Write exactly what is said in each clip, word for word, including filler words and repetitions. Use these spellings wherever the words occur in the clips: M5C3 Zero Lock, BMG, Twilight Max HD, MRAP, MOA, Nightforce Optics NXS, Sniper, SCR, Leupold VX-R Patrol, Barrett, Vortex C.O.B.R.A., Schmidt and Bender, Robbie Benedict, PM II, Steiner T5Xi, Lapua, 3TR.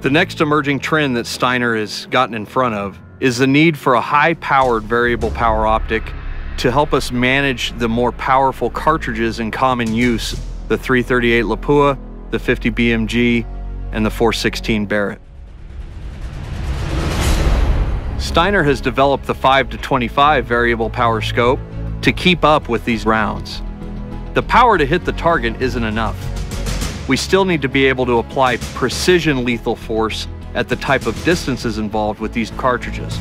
The next emerging trend that Steiner has gotten in front of is the need for a high-powered variable power optic to help us manage the more powerful cartridges in common use, the three thirty-eight Lapua, the .fifty B M G, and the four sixteen Barrett. Steiner has developed the five to twenty-five variable power scope to keep up with these rounds. The power to hit the target isn't enough. We still need to be able to apply precision lethal force at the type of distances involved with these cartridges,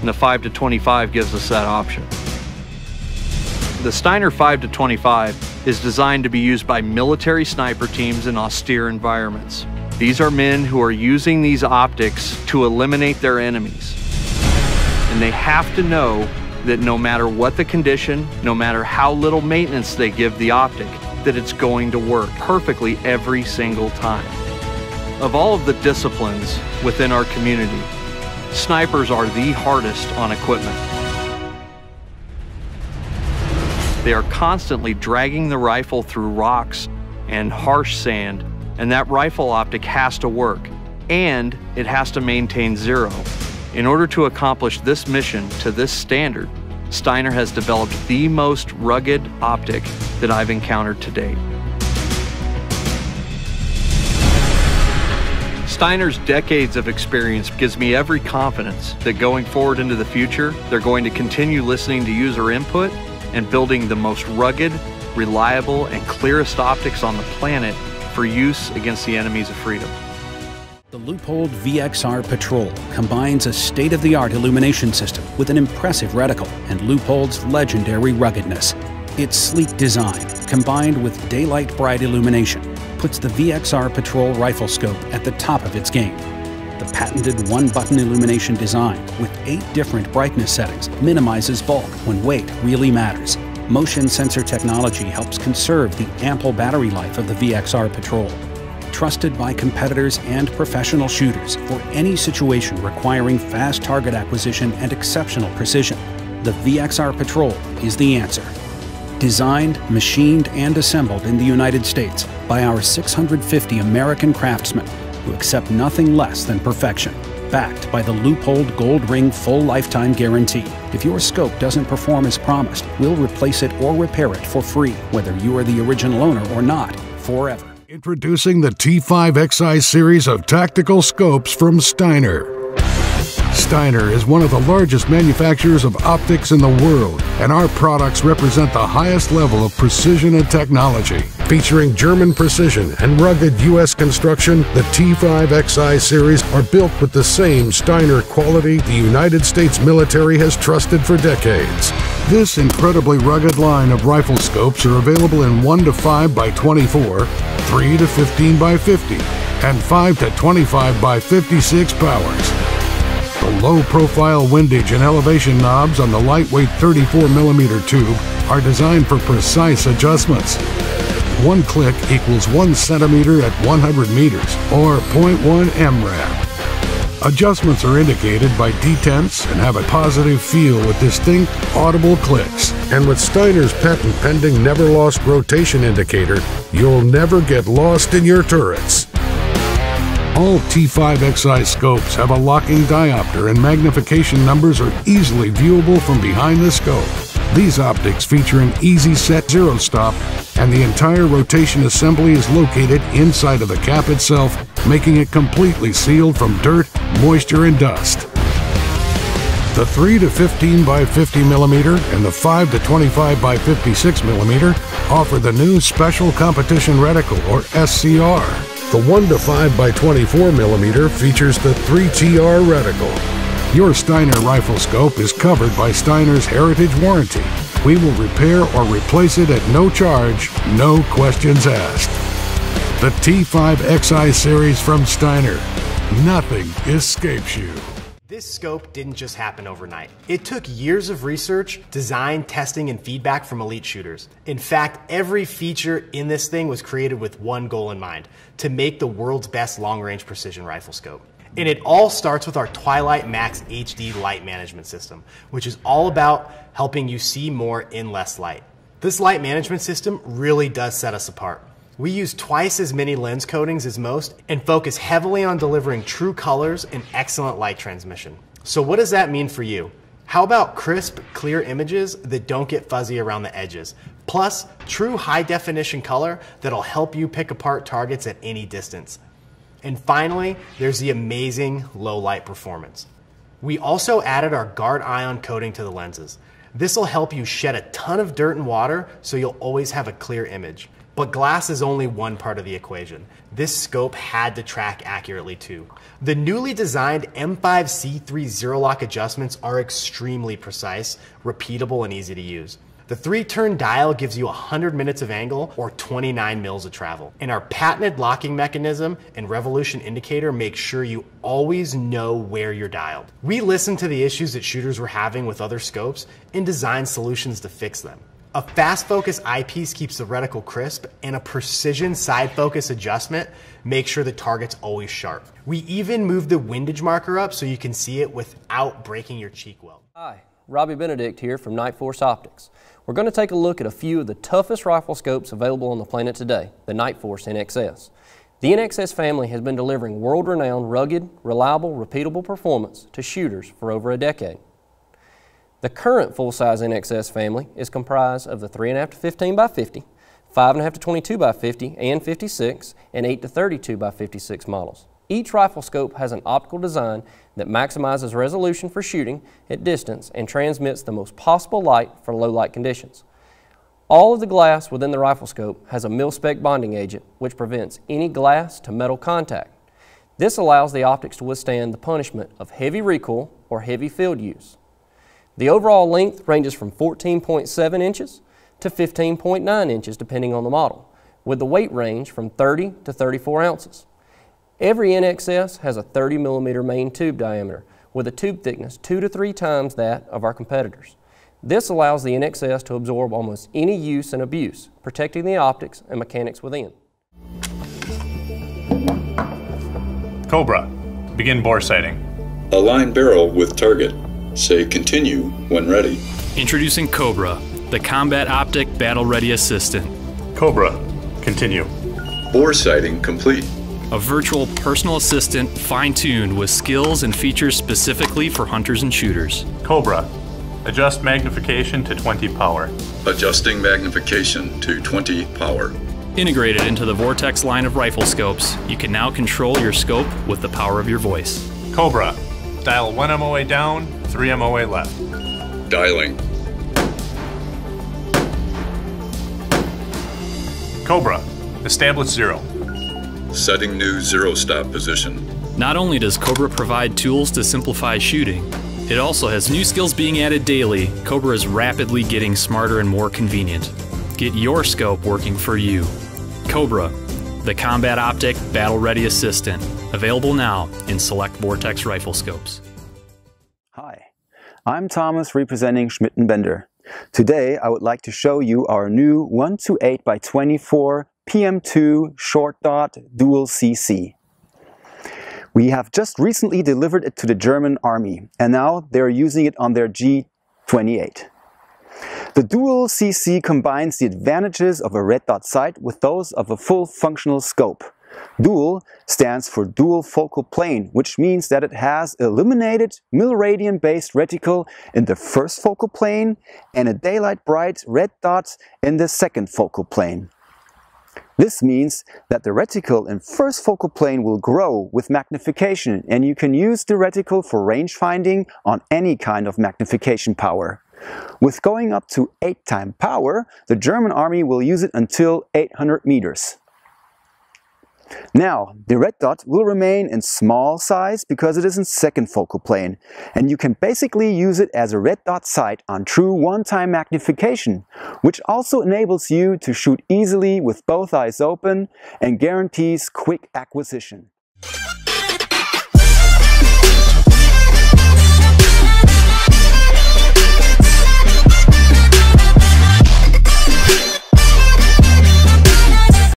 and the five to twenty-five gives us that option. The Steiner five to twenty-five is designed to be used by military sniper teams in austere environments. These are men who are using these optics to eliminate their enemies. And they have to know that no matter what the condition, no matter how little maintenance they give the optic, that it's going to work perfectly every single time. Of all of the disciplines within our community, snipers are the hardest on equipment. They are constantly dragging the rifle through rocks and harsh sand, and that rifle optic has to work, and it has to maintain zero. In order to accomplish this mission to this standard, Steiner has developed the most rugged optic that I've encountered to date. Steiner's decades of experience gives me every confidence that going forward into the future, they're going to continue listening to user input and building the most rugged, reliable, and clearest optics on the planet for use against the enemies of freedom. The Leupold V X R Patrol combines a state-of-the-art illumination system with an impressive reticle and Leupold's legendary ruggedness. Its sleek design, combined with daylight-bright illumination, puts the V X R Patrol rifle scope at the top of its game. The patented one-button illumination design with eight different brightness settings minimizes bulk when weight really matters. Motion sensor technology helps conserve the ample battery life of the V X R Patrol. Trusted by competitors and professional shooters for any situation requiring fast target acquisition and exceptional precision, the V X R Patrol is the answer. Designed, machined, and assembled in the United States by our six hundred fifty American craftsmen who accept nothing less than perfection. Backed by the Leupold Gold Ring Full Lifetime Guarantee. If your scope doesn't perform as promised, we'll replace it or repair it for free, whether you are the original owner or not, forever. Introducing the T five X I series of tactical scopes from Steiner. Steiner is one of the largest manufacturers of optics in the world, and our products represent the highest level of precision and technology. Featuring German precision and rugged U S construction, the T five X I series are built with the same Steiner quality the United States military has trusted for decades. This incredibly rugged line of rifle scopes are available in one to five by twenty-four, three to fifteen by fifty, and five to twenty-five by fifty-six powers. The low-profile windage and elevation knobs on the lightweight thirty-four millimeter tube are designed for precise adjustments. One click equals one centimeter at one hundred meters, or zero point one M R A P. Adjustments are indicated by detents and have a positive feel with distinct, audible clicks. And with Steiner's patent-pending never-lost rotation indicator, you'll never get lost in your turrets. All T five X I scopes have a locking diopter, and magnification numbers are easily viewable from behind the scope. These optics feature an easy set zero stop, and the entire rotation assembly is located inside of the cap itself, making it completely sealed from dirt, moisture, and dust. The three to fifteen by fifty millimeter and the five to twenty-five by fifty-six millimeter offer the new Special Competition Reticle, or S C R. The one to five by twenty-four millimeter features the three T R reticle. Your Steiner rifle scope is covered by Steiner's Heritage Warranty. We will repair or replace it at no charge, no questions asked. The T five X I series from Steiner. Nothing escapes you. This scope didn't just happen overnight. It took years of research, design, testing, and feedback from elite shooters. In fact, every feature in this thing was created with one goal in mind: to make the world's best long-range precision rifle scope. And it all starts with our Twilight Max H D light management system, which is all about helping you see more in less light. This light management system really does set us apart. We use twice as many lens coatings as most and focus heavily on delivering true colors and excellent light transmission. So what does that mean for you? How about crisp, clear images that don't get fuzzy around the edges? Plus, true high-definition color that'll help you pick apart targets at any distance. And finally, there's the amazing low-light performance. We also added our Guard Ion coating to the lenses. This will help you shed a ton of dirt and water so you'll always have a clear image. But glass is only one part of the equation. This scope had to track accurately too. The newly designed M five C three Zero Lock adjustments are extremely precise, repeatable, and easy to use. The three-turn dial gives you one hundred minutes of angle or twenty-nine mils of travel. And our patented locking mechanism and revolution indicator make sure you always know where you're dialed. We listened to the issues that shooters were having with other scopes and designed solutions to fix them. A fast focus eyepiece keeps the reticle crisp, and a precision side focus adjustment makes sure the target's always sharp. We even moved the windage marker up so you can see it without breaking your cheek weld. Hi, Robbie Benedict here from Nightforce Optics. We're going to take a look at a few of the toughest rifle scopes available on the planet today, the Nightforce N X S. The N X S family has been delivering world-renowned, rugged, reliable, repeatable performance to shooters for over a decade. The current full-size N X S family is comprised of the three point five to fifteen by fifty, five point five to twenty-two by fifty and fifty-six, and eight to thirty-two by fifty-six models. Each rifle scope has an optical design that maximizes resolution for shooting at distance and transmits the most possible light for low light conditions. All of the glass within the rifle scope has a mil-spec bonding agent which prevents any glass to metal contact. This allows the optics to withstand the punishment of heavy recoil or heavy field use. The overall length ranges from fourteen point seven inches to fifteen point nine inches depending on the model, with the weight range from thirty to thirty-four ounces. Every N X S has a thirty millimeter main tube diameter with a tube thickness two to three times that of our competitors. This allows the N X S to absorb almost any use and abuse, protecting the optics and mechanics within. Cobra, begin bore sighting. Align barrel with target. Say continue when ready. Introducing Cobra, the combat optic battle ready assistant. Cobra, continue. Bore sighting complete. A virtual personal assistant fine-tuned with skills and features specifically for hunters and shooters. Cobra, adjust magnification to twenty power. Adjusting magnification to twenty power. Integrated into the Vortex line of rifle scopes, you can now control your scope with the power of your voice. Cobra, dial one M O A down, three M O A left. Dialing. Cobra, establish zero. Setting new zero stop position. Not only does Cobra provide tools to simplify shooting, it also has new skills being added daily. Cobra is rapidly getting smarter and more convenient. Get your scope working for you. Cobra, the combat optic battle ready assistant, available now in select Vortex rifle scopes. Hi, I'm Thomas representing Schmidt and Bender. Today I would like to show you our new one twenty-eight by twenty-four P M two short dot dual C C. We have just recently delivered it to the German army, and now they're using it on their G twenty-eight. The dual C C combines the advantages of a red dot sight with those of a full functional scope. Dual stands for dual focal plane, which means that it has illuminated milliradian based reticle in the first focal plane and a daylight bright red dot in the second focal plane. This means that the reticle in first focal plane will grow with magnification, and you can use the reticle for range finding on any kind of magnification power. With going up to eight times power, the German army will use it until eight hundred meters. Now, the red dot will remain in small size because it is in second focal plane, and you can basically use it as a red dot sight on true one-time magnification, which also enables you to shoot easily with both eyes open and guarantees quick acquisition.